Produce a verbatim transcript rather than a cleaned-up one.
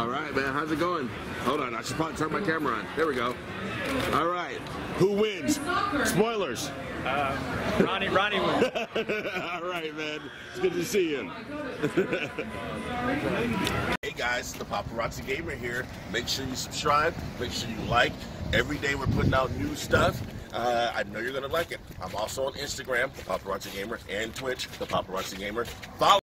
All right, man. How's it going? Hold on. I should probably turn my camera on. There we go. All right. Who wins? Spoilers. Uh, Ronnie. Ronnie wins. All right, man. It's good to see you. Hey, guys. The Paparazzi Gamer here. Make sure you subscribe. Make sure you like. Every day we're putting out new stuff. Uh, I know you're going to like it. I'm also on Instagram, The Paparazzi Gamer, and Twitch, The Paparazzi Gamer. Follow